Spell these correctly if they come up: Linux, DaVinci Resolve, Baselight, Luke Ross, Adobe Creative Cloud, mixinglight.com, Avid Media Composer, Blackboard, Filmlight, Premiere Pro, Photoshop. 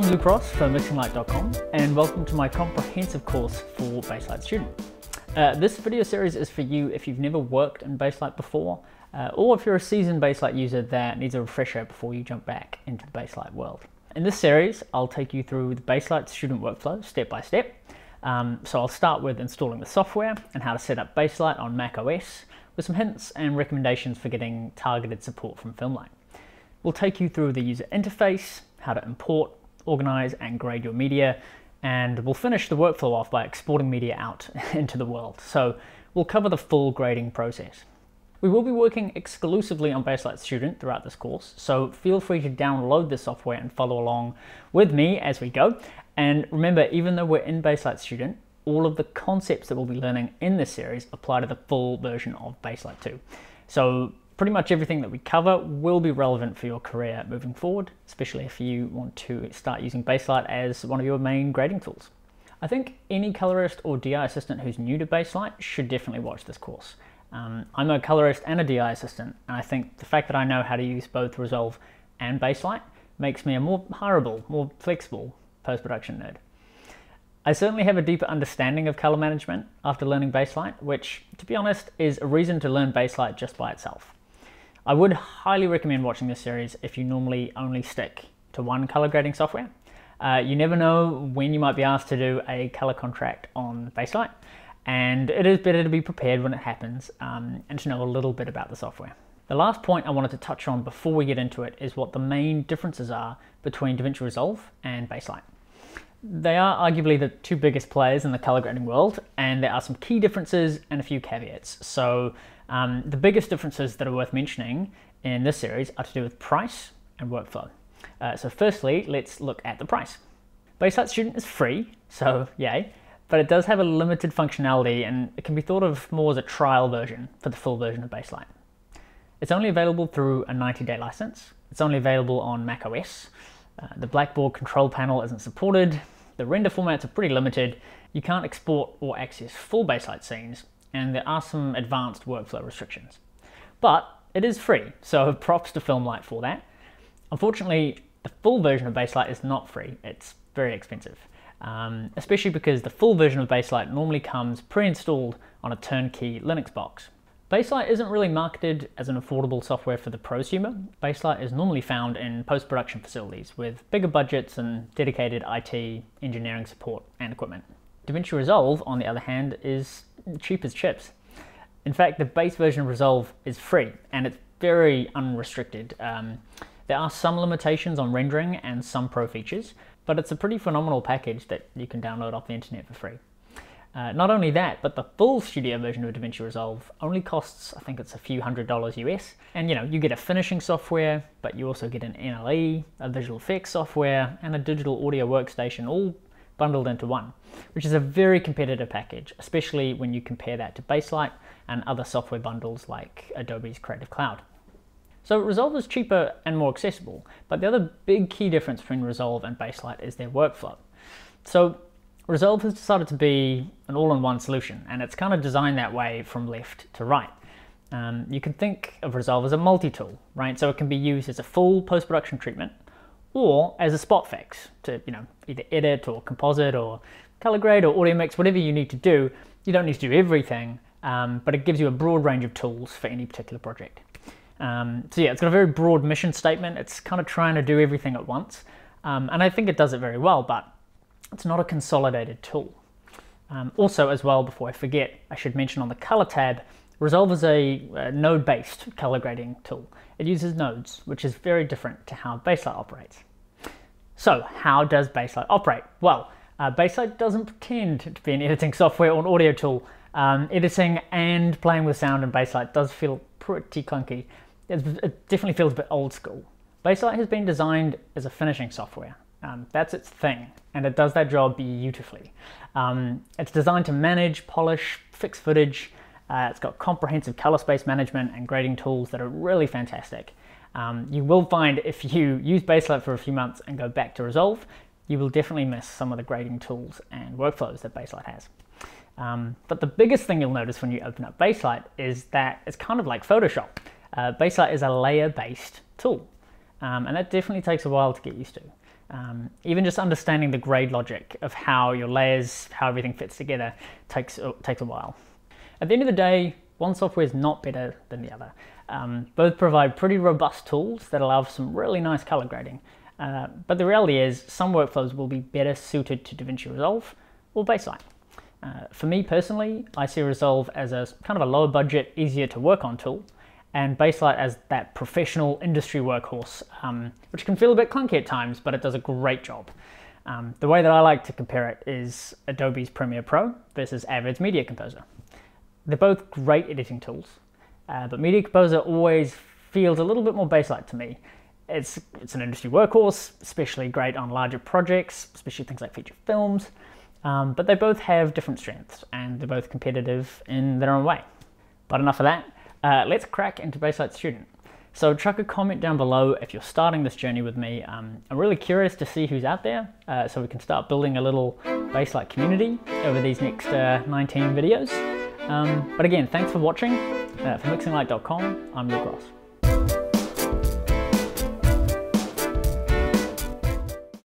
I'm Luke Ross from mixinglight.com and welcome to my comprehensive course for Baselight Student. This video series is for you if you've never worked in Baselight before or if you're a seasoned Baselight user that needs a refresher before you jump back into the Baselight world. In this series, I'll take you through the Baselight student workflow step by step. So I'll start with installing the software and how to set up Baselight on Mac OS with some hints and recommendations for getting targeted support from Filmlight. We'll take you through the user interface, how to import, organize and grade your media, and we'll finish the workflow off by exporting media out into the world. So we'll cover the full grading process. We will be working exclusively on Baselight Student throughout this course, so feel free to download the software and follow along with me as we go. And remember, even though we're in Baselight Student, all of the concepts that we'll be learning in this series apply to the full version of Baselight 2. So pretty much everything that we cover will be relevant for your career moving forward, especially if you want to start using Baselight as one of your main grading tools. I think any colorist or DI assistant who's new to Baselight should definitely watch this course. I'm a colorist and a DI assistant, and I think the fact that I know how to use both Resolve and Baselight makes me a more hireable, more flexible post-production nerd. I certainly have a deeper understanding of color management after learning Baselight, which, to be honest, is a reason to learn Baselight just by itself. I would highly recommend watching this series if you normally only stick to one color grading software. You never know when you might be asked to do a color contract on Baselight, and it is better to be prepared when it happens and to know a little bit about the software. The last point I wanted to touch on before we get into it is what the main differences are between DaVinci Resolve and Baselight. They are arguably the two biggest players in the color grading world, and there are some key differences and a few caveats. So the biggest differences that are worth mentioning in this series are to do with price and workflow. So firstly, let's look at the price. Baselight Student is free, so yay, but it does have a limited functionality and it can be thought of more as a trial version for the full version of Baselight. It's only available through a 90-day license. It's only available on Mac OS. The Blackboard control panel isn't supported. The render formats are pretty limited. You can't export or access full Baselight scenes, and there are some advanced workflow restrictions. But it is free, so props to Filmlight for that. Unfortunately, the full version of Baselight is not free. It's very expensive, especially because the full version of Baselight normally comes pre-installed on a turnkey Linux box. Baselight isn't really marketed as an affordable software for the prosumer. Baselight is normally found in post-production facilities with bigger budgets and dedicated IT, engineering support and equipment. DaVinci Resolve, on the other hand, is cheap as chips. In fact, the base version of Resolve is free and it's very unrestricted. There are some limitations on rendering and some pro features, but it's a pretty phenomenal package that you can download off the internet for free. Not only that, but the full studio version of DaVinci Resolve only costs, I think it's a few $100 US. And you know, you get a finishing software, but you also get an NLE, a visual effects software, and a digital audio workstation all bundled into one, which is a very competitive package, especially when you compare that to Baselight and other software bundles like Adobe's Creative Cloud. So Resolve is cheaper and more accessible, but the other big key difference between Resolve and Baselight is their workflow. So Resolve has decided to be an all-in-one solution, and it's kind of designed that way from left to right. You can think of Resolve as a multi-tool, right? So it can be used as a full post-production treatment or as a spot fix to, you know, either edit or composite or color grade or audio mix, whatever you need to do. You don't need to do everything, but it gives you a broad range of tools for any particular project. So yeah, it's got a very broad mission statement. It's kind of trying to do everything at once, and I think it does it very well, but it's not a consolidated tool. Also as well, before I forget, I should mention on the color tab, Resolve is a node-based color grading tool. It uses nodes, which is very different to how Baselight operates. So how does Baselight operate? Well, Baselight doesn't pretend to be an editing software or an audio tool. Editing and playing with sound in Baselight does feel pretty clunky. It definitely feels a bit old school. Baselight has been designed as a finishing software. That's its thing, and it does that job beautifully. It's designed to manage, polish, fix footage. It's got comprehensive color space management and grading tools that are really fantastic. You will find if you use Baselight for a few months and go back to Resolve, you will definitely miss some of the grading tools and workflows that Baselight has. But the biggest thing you'll notice when you open up Baselight is that it's kind of like Photoshop. Baselight is a layer-based tool, and that definitely takes a while to get used to. Even just understanding the grade logic of how your layers, how everything fits together takes a while. At the end of the day, one software is not better than the other. Both provide pretty robust tools that allow for some really nice color grading. But the reality is some workflows will be better suited to DaVinci Resolve or Baselight. For me personally, I see Resolve as a kind of a lower budget, easier to work on tool, and Baselight as that professional industry workhorse, which can feel a bit clunky at times, but it does a great job. The way that I like to compare it is Adobe's Premiere Pro versus Avid's Media Composer. They're both great editing tools, but Media Composer always feels a little bit more Baselight to me. It's an industry workhorse, especially great on larger projects, especially things like feature films, but they both have different strengths and they're both competitive in their own way. But enough of that. Let's crack into Baselight Student. So chuck a comment down below if you're starting this journey with me. I'm really curious to see who's out there, so we can start building a little Baselight community over these next 19 videos. But again, thanks for watching. From mixinglight.com, I'm Luke Ross.